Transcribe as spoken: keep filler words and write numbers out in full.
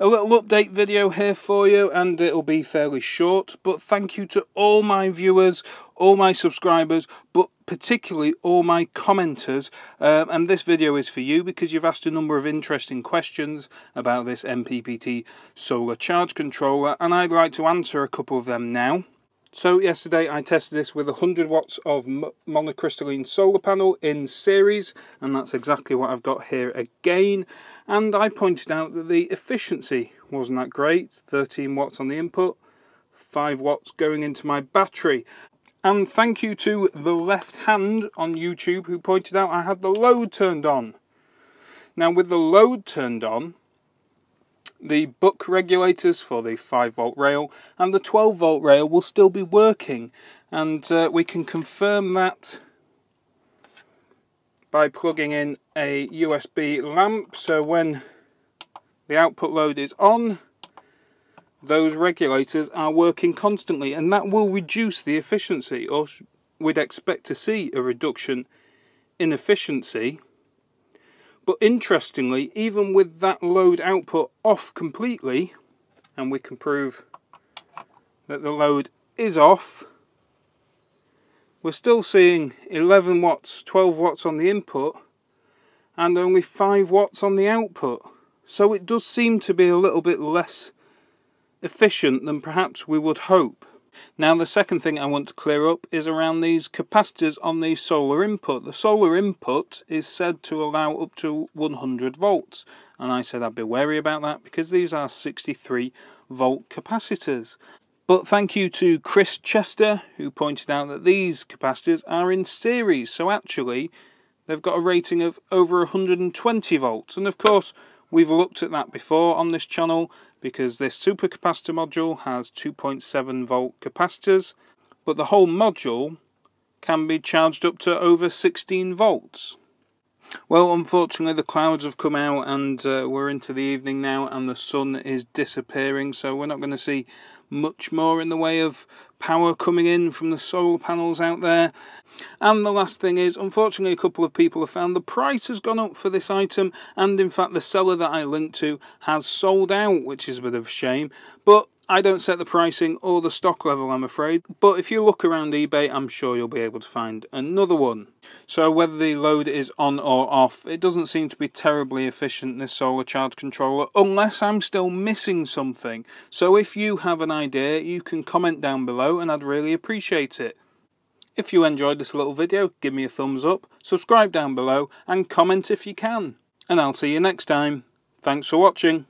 A little update video here for you, and it'll be fairly short, but thank you to all my viewers, all my subscribers, but particularly all my commenters, um, and this video is for you because you've asked a number of interesting questions about this M P P T solar charge controller, and I'd like to answer a couple of them now. So yesterday I tested this with one hundred watts of monocrystalline solar panel in series, and that's exactly what I've got here again, and I pointed out that the efficiency wasn't that great. Thirteen watts on the input, five watts going into my battery. And thank you to The Left Hand on YouTube, who pointed out I had the load turned on. Now with the load turned on, the buck regulators for the five volt rail and the twelve volt rail will still be working, and uh, we can confirm that by plugging in a U S B lamp. So when the output load is on, those regulators are working constantly, and that will reduce the efficiency, or we'd expect to see a reduction in efficiency. But interestingly, even with that load output off completely, and we can prove that the load is off, we're still seeing eleven watts, twelve watts on the input, and only five watts on the output. So it does seem to be a little bit less efficient than perhaps we would hope. Now the second thing I want to clear up is around these capacitors on the solar input. The solar input is said to allow up to one hundred volts, and I said I'd be wary about that because these are sixty-three volt capacitors. But thank you to Chris Chester, who pointed out that these capacitors are in series, so actually they've got a rating of over one hundred twenty volts, and of course we've looked at that before on this channel because this supercapacitor module has two point seven volt capacitors, but the whole module can be charged up to over sixteen volts. Well, unfortunately the clouds have come out, and uh, we're into the evening now, and the sun is disappearing, so we're not going to see much more in the way of power coming in from the solar panels out there. And the last thing is, unfortunately a couple of people have found the price has gone up for this item, and in fact the seller that I linked to has sold out, which is a bit of a shame, but I don't set the pricing or the stock level, I'm afraid. But if you look around eBay, I'm sure you'll be able to find another one. So whether the load is on or off, it doesn't seem to be terribly efficient, this solar charge controller, unless I'm still missing something. So if you have an idea, you can comment down below and I'd really appreciate it. If you enjoyed this little video, give me a thumbs up, subscribe down below and comment if you can. And I'll see you next time. Thanks for watching.